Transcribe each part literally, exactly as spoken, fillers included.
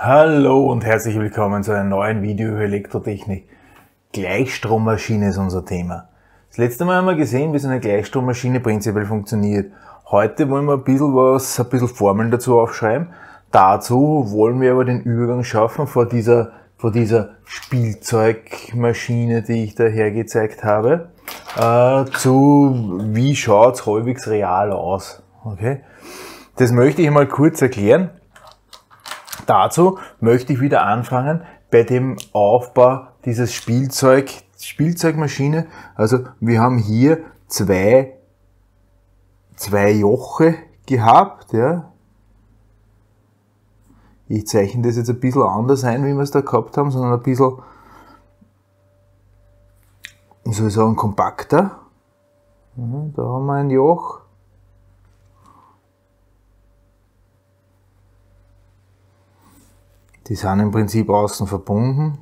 Hallo und herzlich willkommen zu einem neuen Video über Elektrotechnik. Gleichstrommaschine ist unser Thema. Das letzte Mal haben wir gesehen, wie so eine Gleichstrommaschine prinzipiell funktioniert. Heute wollen wir ein bisschen was, ein bisschen Formeln dazu aufschreiben. Dazu wollen wir aber den Übergang schaffen vor dieser, vor dieser Spielzeugmaschine, die ich da hergezeigt habe, äh, zu wie schaut's halbwegs real aus. Okay? Das möchte ich mal kurz erklären. Dazu möchte ich wieder anfangen bei dem Aufbau dieses Spielzeug, Spielzeugmaschine. Also wir haben hier zwei, zwei Joche gehabt. Ja. Ich zeichne das jetzt ein bisschen anders ein, wie wir es da gehabt haben, sondern ein bisschen, wie soll ich sagen, kompakter. Da haben wir ein Joch. Die sind im Prinzip außen verbunden.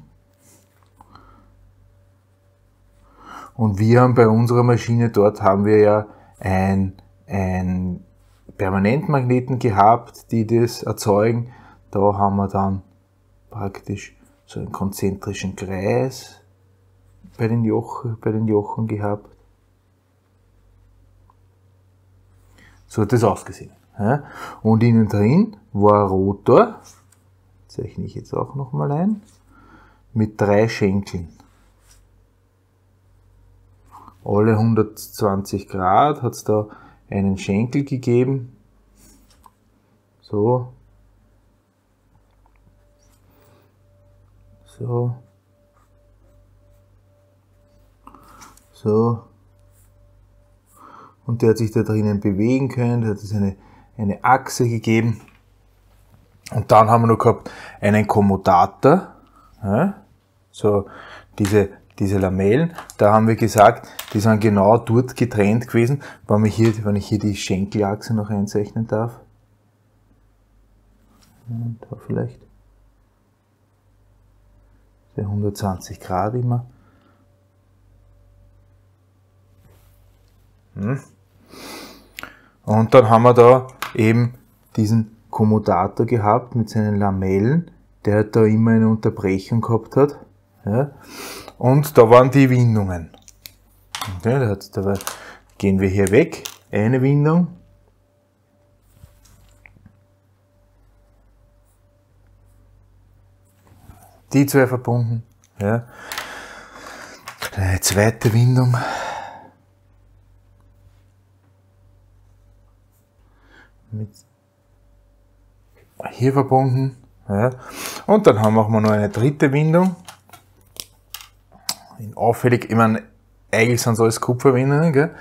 Und wir haben bei unserer Maschine, dort haben wir ja ein, ein Permanentmagneten gehabt, die das erzeugen. Da haben wir dann praktisch so einen konzentrischen Kreis bei den, Joch, bei den Jochen gehabt. So hat das ausgesehen. Ja. Und innen drin war ein Rotor. Zeichne ich jetzt auch nochmal ein, mit drei Schenkeln. Alle hundertzwanzig Grad hat es da einen Schenkel gegeben. So. So. So. Und der hat sich da drinnen bewegen können, der hat es eine, eine Achse gegeben. Und dann haben wir noch gehabt einen Kommutator, ja, so diese, diese Lamellen, da haben wir gesagt, die sind genau dort getrennt gewesen, wenn ich hier, wenn ich hier die Schenkelachse noch einzeichnen darf. Und da vielleicht. hundertzwanzig Grad immer. Und dann haben wir da eben diesen Kommutator gehabt mit seinen Lamellen, der da immer eine Unterbrechung gehabt hat. Ja. Und da waren die Windungen. Okay, da hat's, da war, gehen wir hier weg. Eine Windung. Die zwei verbunden. Ja. Eine zweite Windung. Mit hier verbunden, ja. Und dann haben wir auch mal noch eine dritte Windung. In auffällig, ich meine, eigentlich sind es alles Kupferwindungen, gell?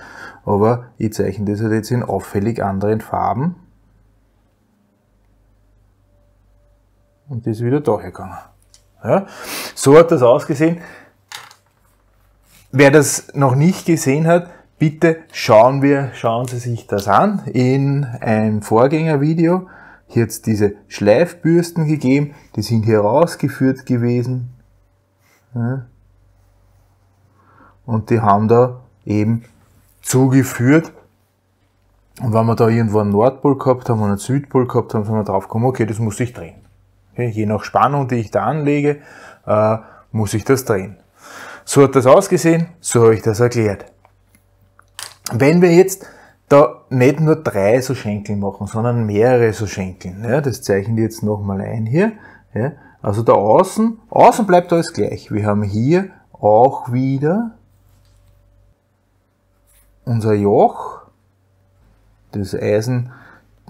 Aber ich zeichne das halt jetzt in auffällig anderen Farben. Und das ist wieder da gegangen. Ja. So hat das ausgesehen. Wer das noch nicht gesehen hat, bitte schauen wir, schauen Sie sich das an in einem Vorgängervideo. Hier hat es diese Schleifbürsten gegeben, die sind hier rausgeführt gewesen. Ja. Und die haben da eben zugeführt. Und wenn wir da irgendwo einen Nordpol gehabt haben und einen Südpol gehabt haben, sind wir drauf gekommen, okay, das muss sich drehen. Okay, je nach Spannung, die ich da anlege, äh, muss ich das drehen. So hat das ausgesehen, so habe ich das erklärt. Wenn wir jetzt da nicht nur drei so Schenkel machen, sondern mehrere so Schenkel. Ja, das zeichne ich jetzt nochmal ein hier. Ja, also da außen, außen bleibt alles gleich. Wir haben hier auch wieder unser Joch. Das Eisen,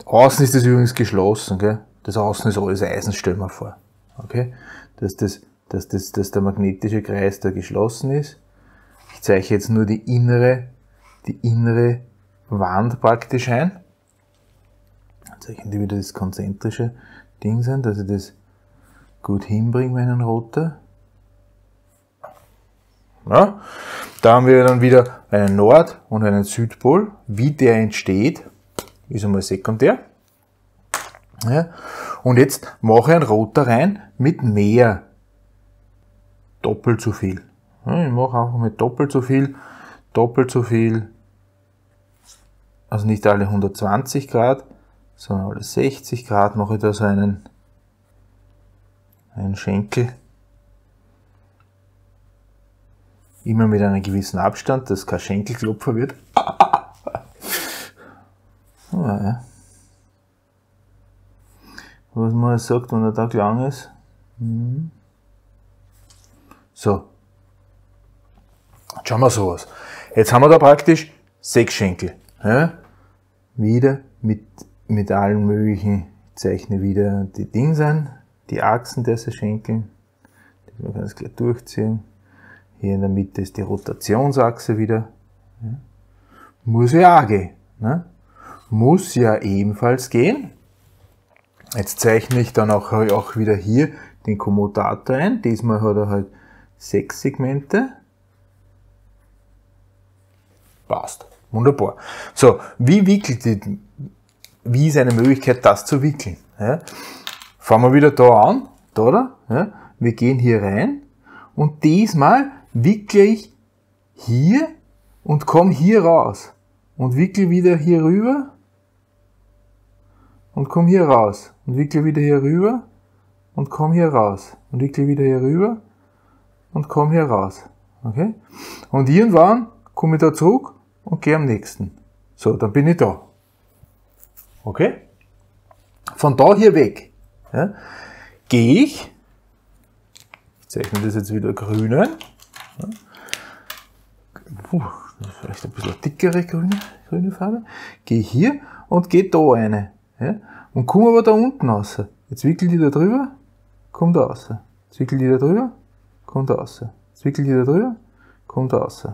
außen ist das übrigens geschlossen. Gell? Das außen ist alles Eisen, stellen wir vor. Okay? Dass, das, dass, das, dass der magnetische Kreis da geschlossen ist. Ich zeichne jetzt nur die innere, die innere Wand praktisch ein. Dann zeichne ich wieder das konzentrische Ding sein, dass ich das gut hinbringe, meinen Rotor. Ja. Da haben wir dann wieder einen Nord- und einen Südpol. Wie der entsteht, ist einmal sekundär. Ja. Und jetzt mache ich einen Rotor rein mit mehr. Doppelt so viel. Ja, ich mache einfach mit doppelt so viel, doppelt so viel. Also nicht alle hundertzwanzig Grad, sondern alle sechzig Grad mache ich da so einen, einen Schenkel. Immer mit einem gewissen Abstand, dass kein Schenkelklopfer wird. Ja. Was man sagt, wenn der Tag lang ist. So. Jetzt schauen wir sowas. Jetzt haben wir da praktisch sechs Schenkel. Ja? Wieder mit, mit allen möglichen, ich zeichne wieder die Dings an, die Achsen dieser Schenkel. Die kann man ganz klar durchziehen. Hier in der Mitte ist die Rotationsachse wieder. Ja? Muss ja auch gehen. Ne? Muss ja ebenfalls gehen. Jetzt zeichne ich dann auch, auch wieder hier den Kommutator ein. Diesmal hat er halt sechs Segmente. Passt. Wunderbar. So, wie wickelt die, wie ist eine Möglichkeit, das zu wickeln? Ja? Fangen wir wieder da an, da, oder? Ja? Wir gehen hier rein und diesmal wickle ich hier und komme hier raus und wickle wieder hier rüber und komme hier raus und wickle wieder hier rüber und komme hier raus und wickle wieder hier rüber und komme hier raus. Okay? Und irgendwann komme ich da zurück und gehe am nächsten. So, dann bin ich da. Okay? Von da hier weg, ja, gehe ich, ich zeichne das jetzt wieder grünen, ja, puh, vielleicht ein bisschen dickere grüne, grüne Farbe, gehe hier und gehe da rein, ja, und komme aber da unten raus. Jetzt wickel die da drüber, kommt da raus. Jetzt wickel die da drüber, kommt da raus. Jetzt wickel die da drüber, kommt da raus.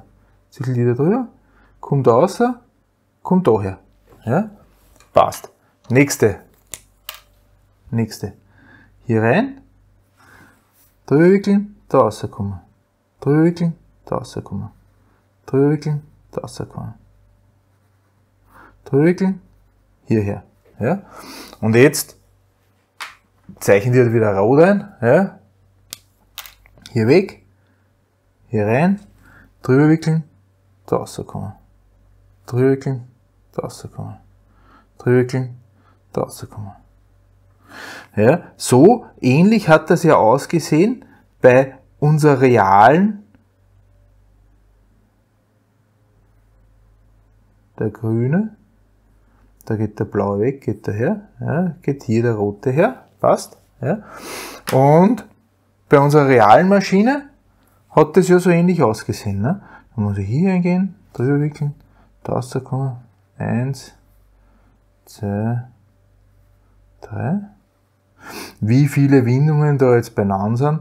Jetzt wickel die da drüber, kommt da raus, kommt da her. Ja? Passt. Nächste. Nächste. Hier rein. Drüber wickeln, da rauskommen. Drüber wickeln, da rauskommen. Drüber wickeln, da rauskommen. Drüber wickeln, hierher. Ja? Und jetzt zeichnen wir wieder rot ein. Ja? Hier weg. Hier rein. Drüber wickeln, da rauskommen. Drüber wickeln, da rauskommen. Drüber wickeln, da rauskommen. Ja, so ähnlich hat das ja ausgesehen bei unserer realen, der grüne, da geht der blaue weg, geht der her, ja, geht hier der rote her, passt. Ja. Und bei unserer realen Maschine hat das ja so ähnlich ausgesehen. Ne? Dann muss ich hier hingehen, drüber wickeln, da rauskommen, eins, zwei, drei. Wie viele Windungen da jetzt beieinander sind,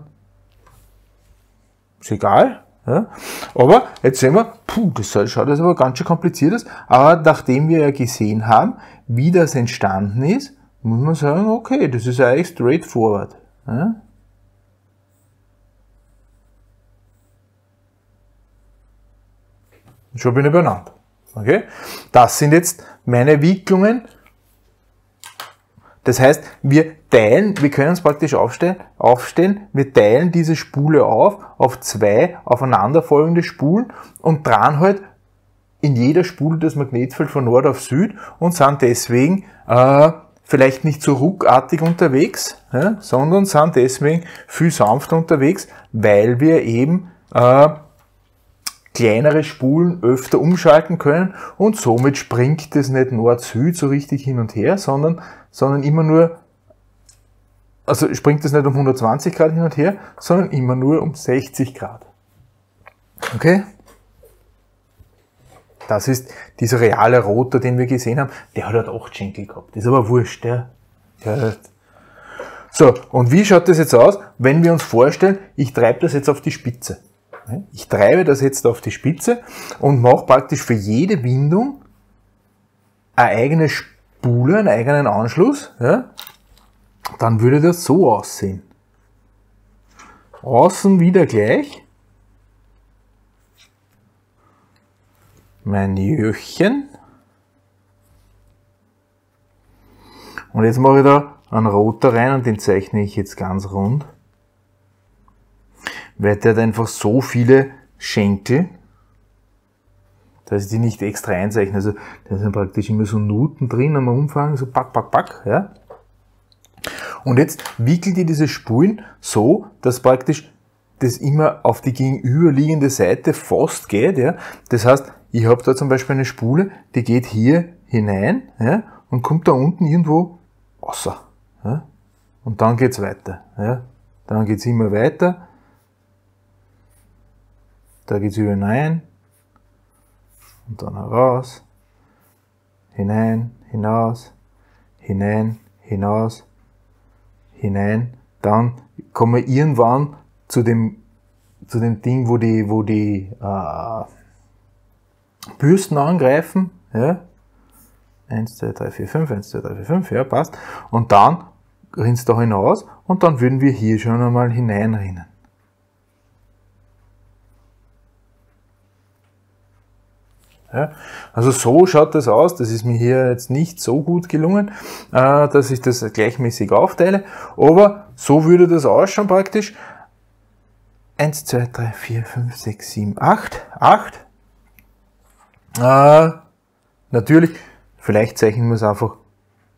ist egal. Ja. Aber jetzt sehen wir, puh, das schaut jetzt aber ganz schön kompliziert aus. Aber nachdem wir ja gesehen haben, wie das entstanden ist, muss man sagen, okay, das ist eigentlich straightforward. Ja. Schon bin ich beieinander. Okay? Das sind jetzt meine Wicklungen. Das heißt, wir teilen, wir können uns praktisch aufstellen, aufstellen, wir teilen diese Spule auf, auf zwei aufeinanderfolgende Spulen und dran halt in jeder Spule das Magnetfeld von Nord auf Süd und sind deswegen äh, vielleicht nicht so ruckartig unterwegs, ja, sondern sind deswegen viel sanfter unterwegs, weil wir eben äh, kleinere Spulen öfter umschalten können und somit springt es nicht Nord-Süd so richtig hin und her, sondern, sondern immer nur, also springt es nicht um hundertzwanzig Grad hin und her, sondern immer nur um sechzig Grad. Okay? Das ist dieser reale Rotor, den wir gesehen haben, der hat halt acht Schenkel gehabt, das ist aber wurscht, der. der So, und wie schaut das jetzt aus, wenn wir uns vorstellen, ich treibe das jetzt auf die Spitze. Ich treibe das jetzt auf die Spitze und mache praktisch für jede Windung eine eigene Spule, einen eigenen Anschluss. Ja? Dann würde das so aussehen. Außen wieder gleich. Mein Jöchen. Und jetzt mache ich da einen Rotor rein und den zeichne ich jetzt ganz rund. Weil der hat einfach so viele Schenkel, dass ich die nicht extra einzeichne. Also da sind praktisch immer so Nuten drin am Umfang, so pack, pack, pack. Ja. Und jetzt wickelt ihr diese Spulen so, dass praktisch das immer auf die gegenüberliegende Seite fast geht. Ja. Das heißt, ich habe da zum Beispiel eine Spule, die geht hier hinein, ja, und kommt da unten irgendwo außer. Ja. Und dann geht es weiter. Ja. Dann geht es immer weiter. Da geht es über hinein. Und dann heraus. Hinein, hinaus, hinein, hinaus, hinein. Dann kommen wir irgendwann zu dem, zu dem Ding, wo die, wo die äh, Bürsten angreifen. Ja. eins, zwei, drei, vier, fünf, eins, zwei, drei, vier, fünf, ja, passt. Und dann rinnt es da hinaus und dann würden wir hier schon einmal hineinrinnen. Ja, also so schaut das aus, das ist mir hier jetzt nicht so gut gelungen, äh, dass ich das gleichmäßig aufteile, aber so würde das ausschauen praktisch. eins, zwei, drei, vier, fünf, sechs, sieben, acht, acht. Äh, natürlich, vielleicht zeichnen wir es einfach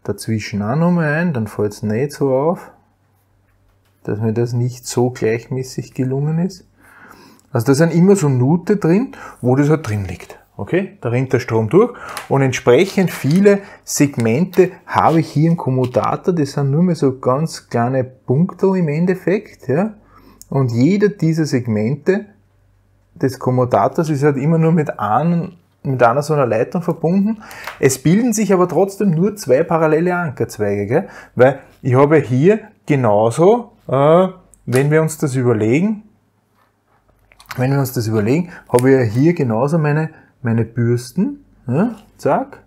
dazwischen auch nochmal ein, dann fällt es nicht so auf, dass mir das nicht so gleichmäßig gelungen ist. Also da sind immer so Nuten drin, wo das halt drin liegt. Okay, da rinnt der Strom durch und entsprechend viele Segmente habe ich hier im Kommutator, das sind nur mehr so ganz kleine Punkte im Endeffekt, ja. Und jeder dieser Segmente des Kommutators ist halt immer nur mit, ein, mit einer so einer Leitung verbunden. Es bilden sich aber trotzdem nur zwei parallele Ankerzweige, gell? Weil ich habe hier genauso, äh, wenn wir uns das überlegen, wenn wir uns das überlegen, habe ich hier genauso meine meine Bürsten, ja, zack,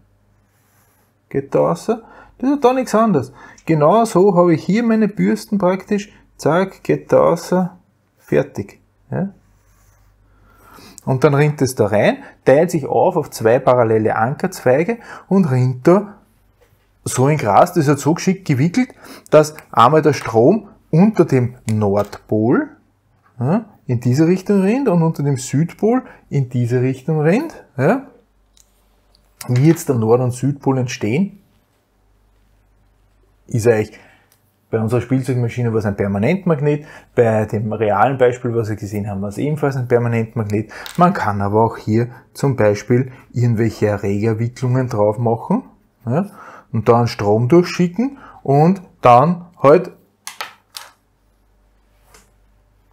geht da raus, das ist da nichts anderes. Genau so habe ich hier meine Bürsten praktisch, zack, geht da raus, fertig. Ja. Und dann rinnt es da rein, teilt sich auf auf zwei parallele Ankerzweige und rinnt da so in Gras, das ist halt so geschickt gewickelt, dass einmal der Strom unter dem Nordpol, ja, in diese Richtung rinnt und unter dem Südpol in diese Richtung rinnt. Ja. Wie jetzt der Nord- und Südpol entstehen, ist eigentlich bei unserer Spielzeugmaschine war es ein Permanentmagnet, bei dem realen Beispiel, was wir gesehen haben, war es ebenfalls ein Permanentmagnet. Man kann aber auch hier zum Beispiel irgendwelche Erregerwicklungen drauf machen, ja, und da einen Strom durchschicken und dann halt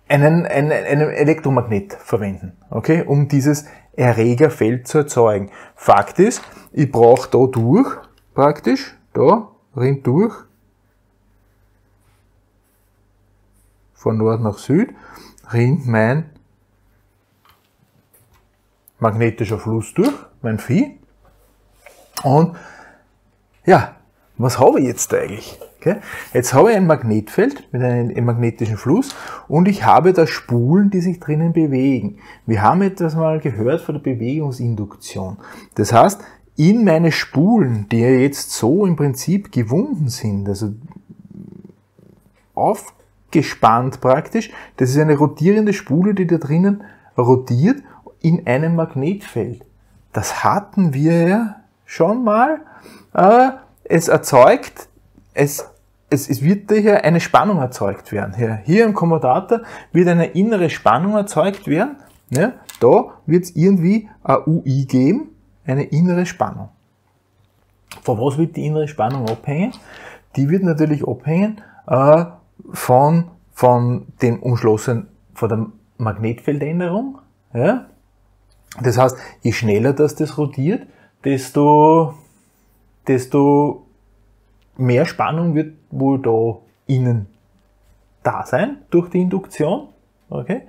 Einen, einen, einen Elektromagnet verwenden, okay, um dieses Erregerfeld zu erzeugen. Fakt ist, ich brauche da durch, praktisch, da, rinnt durch, von Nord nach Süd, rinnt mein magnetischer Fluss durch, mein Phi. Und ja, was habe ich jetzt eigentlich? Okay. Jetzt habe ich ein Magnetfeld mit einem magnetischen Fluss und ich habe da Spulen, die sich drinnen bewegen. Wir haben etwas mal gehört von der Bewegungsinduktion. Das heißt, in meine Spulen, die ja jetzt so im Prinzip gewunden sind, also aufgespannt praktisch, das ist eine rotierende Spule, die da drinnen rotiert in einem Magnetfeld. Das hatten wir ja schon mal. Es erzeugt, es Es, es wird hier eine Spannung erzeugt werden. Hier, hier im Kommutator wird eine innere Spannung erzeugt werden. Ja, da wird es irgendwie eine U I geben, eine innere Spannung. Von was wird die innere Spannung abhängen? Die wird natürlich abhängen äh, von, von dem umschlossenen, von der Magnetfeldänderung. Ja? Das heißt, je schneller das, das rotiert, desto, desto mehr Spannung wird wohl da innen da sein, durch die Induktion. Okay?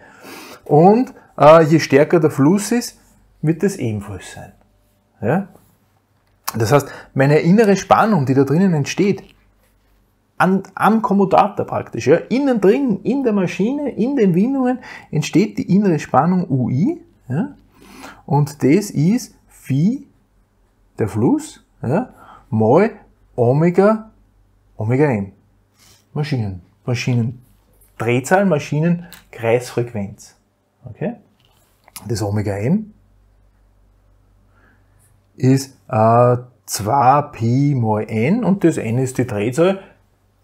Und äh, je stärker der Fluss ist, wird das ebenfalls sein. Ja? Das heißt, meine innere Spannung, die da drinnen entsteht, an, am Kommutator praktisch, ja, innen drin, in der Maschine, in den Windungen, entsteht die innere Spannung U I. Ja? Und das ist Phi, der Fluss, ja, mal Omega, Omega M. Maschinen, Maschinen, Drehzahl, Maschinen, Kreisfrequenz. Okay? Das Omega M ist äh, zwei Pi mal N und das N ist die Drehzahl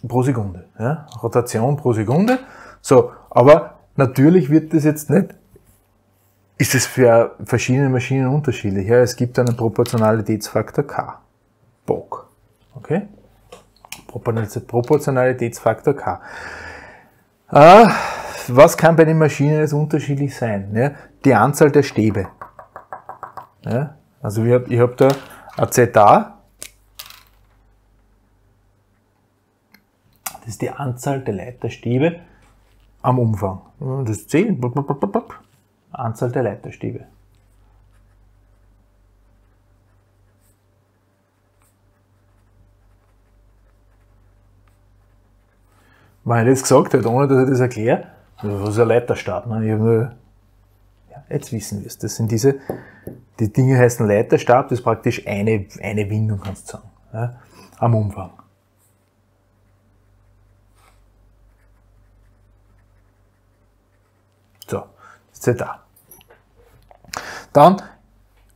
pro Sekunde. Ja? Rotation pro Sekunde. So, aber natürlich wird das jetzt nicht, ist es für verschiedene Maschinen unterschiedlich. Ja? Es gibt einen Proportionalitätsfaktor K. B O K. Okay? Proportionalitätsfaktor K. Ah, was kann bei den Maschinen jetzt unterschiedlich sein? Ja? Die Anzahl der Stäbe. Ja? Also ich habe hab da ein Z A. Das ist die Anzahl der Leiterstäbe am Umfang. Das zählen. Anzahl der Leiterstäbe. Weil ich das gesagt habe, ohne dass ich das erkläre, das ist ein Leiterstab. Ne? Ich habe nur ja, jetzt wissen wir es. Das sind diese, die Dinge heißen Leiterstab, das ist praktisch eine, eine Windung, kannst du sagen, ja? Am Umfang. So, das ist da. Dann,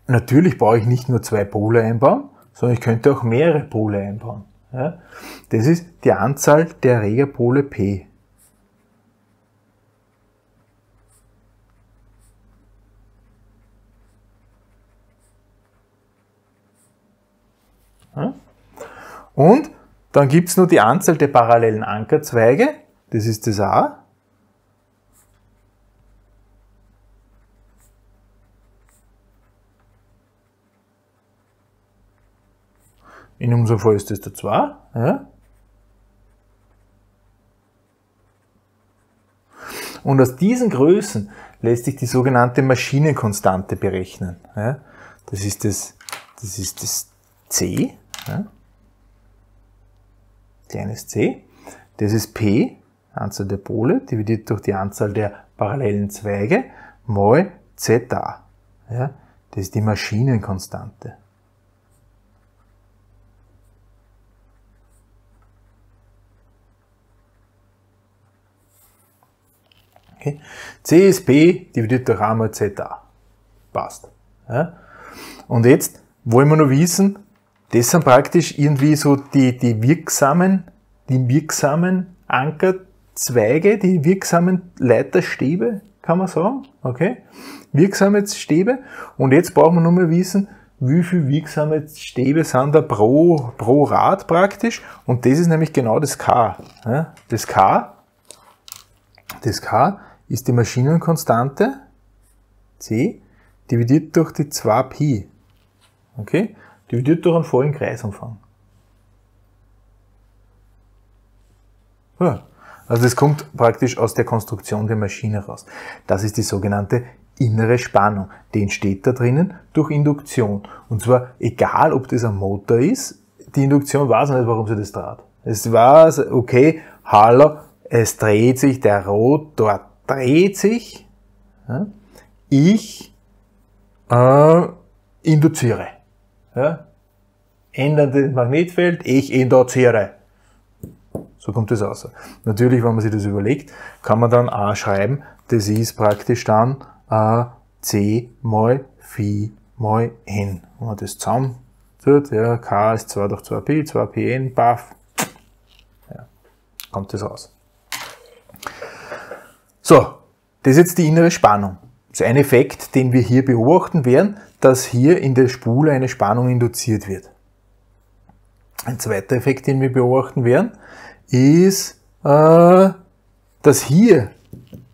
natürlich brauche ich nicht nur zwei Pole einbauen, sondern ich könnte auch mehrere Pole einbauen. Ja? Das ist die Anzahl der Erregerpole P. Ja? Und dann gibt es nur die Anzahl der parallelen Ankerzweige, das ist das A. In unserem Fall ist das der zwei. Ja. Und aus diesen Größen lässt sich die sogenannte Maschinenkonstante berechnen. Ja. Das ist das, das ist das C, ja. Kleines c. Das ist P, Anzahl der Pole, dividiert durch die Anzahl der parallelen Zweige, mal Zeta. Ja. Das ist die Maschinenkonstante. Okay. C ist P dividiert durch A mal Z A. Passt. Ja. Und jetzt wollen wir nur wissen, das sind praktisch irgendwie so die, die wirksamen, die wirksamen Ankerzweige, die wirksamen Leiterstäbe, kann man sagen. Okay? Wirksame Stäbe. Und jetzt brauchen wir nur mal wissen, wie viele wirksame Stäbe sind da pro, pro Rad praktisch. Und das ist nämlich genau das K. Ja. Das K. Das K ist die Maschinenkonstante C dividiert durch die zwei Pi, okay? Dividiert durch einen vollen Kreisumfang. Ja. Also das kommt praktisch aus der Konstruktion der Maschine raus. Das ist die sogenannte innere Spannung. Die entsteht da drinnen durch Induktion. Und zwar egal, ob das ein Motor ist, die Induktion weiß nicht, warum sie das trat. Es war okay, hallo, es dreht sich, der Rotor dreht sich, ja, ich äh, induziere. Ja, ändert das Magnetfeld, ich induziere. So kommt das aus. Natürlich, wenn man sich das überlegt, kann man dann A schreiben, das ist praktisch dann äh, C mal Phi mal N. Wenn man das zusammen tut, ja, K ist zwei durch zwei Pi, zwei Pi N, baff, ja, kommt das raus. So, das ist jetzt die innere Spannung. Das ist ein Effekt, den wir hier beobachten werden, dass hier in der Spule eine Spannung induziert wird. Ein zweiter Effekt, den wir beobachten werden, ist, äh, dass hier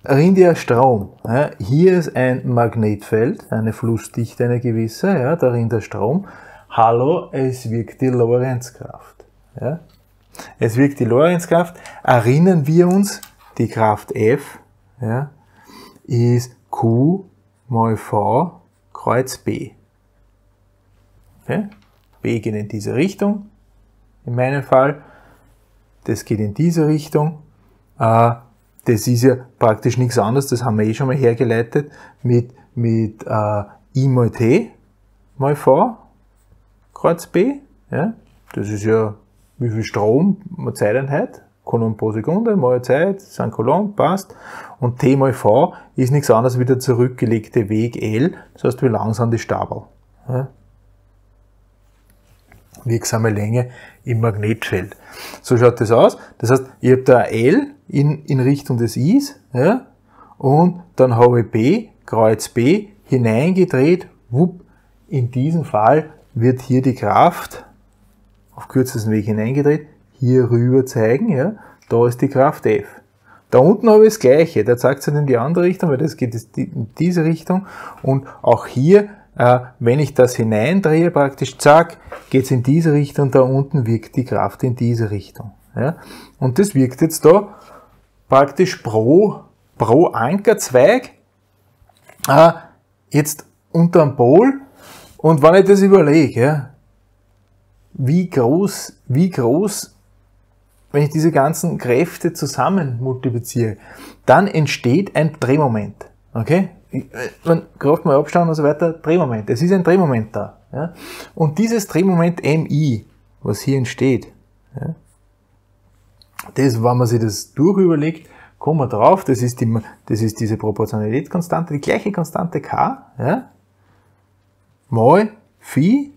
rinnt ja Strom. Ja, hier ist ein Magnetfeld, eine Flussdichte, eine gewisse, ja, da rinnt der Strom. Hallo, es wirkt die Lorentzkraft. Ja. Es wirkt die Lorentzkraft. Erinnern wir uns, die Kraft F, ja, ist Q mal V kreuz B. Okay? B geht in diese Richtung, in meinem Fall. Das geht in diese Richtung. Das ist ja praktisch nichts anderes, das haben wir eh schon mal hergeleitet, mit, mit uh, I mal T mal V kreuz B. Ja? Das ist ja wie viel Strom, mal Zeiteinheit. Coulomb pro Sekunde, mal Zeit, sind Coulomb, passt. Und T mal V ist nichts anderes wie der zurückgelegte Weg L, das heißt, wie lang sind die Stabel. Ja. wirksame Länge im Magnetfeld. So schaut das aus. Das heißt, ich habe da L in, in Richtung des Is, ja, und dann habe ich B, Kreuz B, hineingedreht. Wupp, in diesem Fall wird hier die Kraft auf kürzesten Weg hineingedreht, hier rüber zeigen, ja, da ist die Kraft F. Da unten habe ich das Gleiche, da zeigt es halt in die andere Richtung, weil das geht in diese Richtung, und auch hier, äh, wenn ich das hineindrehe, praktisch, zack, geht es in diese Richtung, da unten wirkt die Kraft in diese Richtung. Ja. Und das wirkt jetzt da praktisch pro, pro Ankerzweig, äh, jetzt unterm Pol, und wenn ich das überlege, ja, wie groß, wie groß, wenn ich diese ganzen Kräfte zusammen multipliziere, dann entsteht ein Drehmoment. Okay? Kraft mal Abstand und so weiter, Drehmoment. Es ist ein Drehmoment da. Ja? Und dieses Drehmoment M I, was hier entsteht, ja, das, wenn man sich das durchüberlegt, kommen wir drauf, das ist, die, das ist diese Proportionalitätskonstante, die gleiche Konstante K, ja, mal Phi,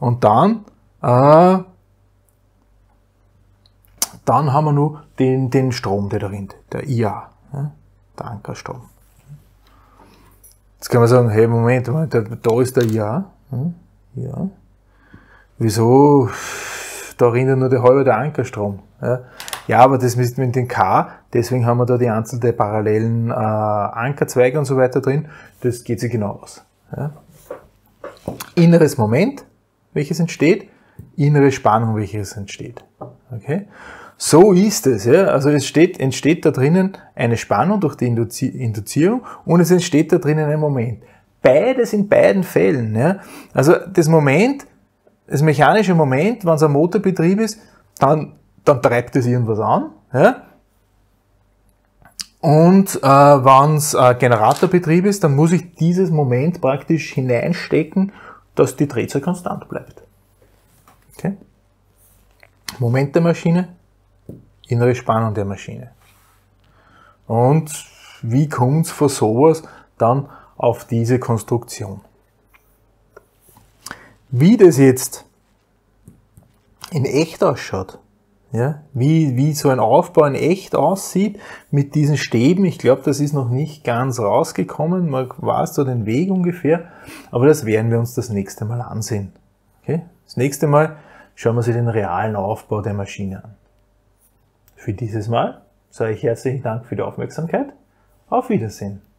und dann äh, dann haben wir nur den, den Strom, der da rinnt, der I A, ja, der Ankerstrom. Jetzt kann man sagen, hey, Moment, Moment, da, da ist der I A, ja, wieso, da rinnt ja nur der halbe der Ankerstrom. Ja, ja, aber das ist mit dem K, deswegen haben wir da die Anzahl der parallelen äh, Ankerzweige und so weiter drin, das geht sich genau aus. Ja. Inneres Moment, welches entsteht, innere Spannung, welches entsteht. Okay? So ist es. Ja? Also es steht, entsteht da drinnen eine Spannung durch die Induzi Induzierung, und es entsteht da drinnen ein Moment. Beides in beiden Fällen. Ja? Also das Moment, das mechanische Moment, wenn es ein Motorbetrieb ist, dann, dann treibt es irgendwas an. Ja? Und äh, wenn es ein Generatorbetrieb ist, dann muss ich dieses Moment praktisch hineinstecken, dass die Drehzahl konstant bleibt. Okay? Moment der Maschine, innere Spannung der Maschine. Und wie kommt es von sowas dann auf diese Konstruktion? Wie das jetzt in echt ausschaut, ja, wie, wie so ein Aufbau in echt aussieht mit diesen Stäben, ich glaube, das ist noch nicht ganz rausgekommen, man weiß so den Weg ungefähr, aber das werden wir uns das nächste Mal ansehen. Okay? Das nächste Mal schauen wir uns den realen Aufbau der Maschine an. Für dieses Mal sage ich herzlichen Dank für die Aufmerksamkeit. Auf Wiedersehen.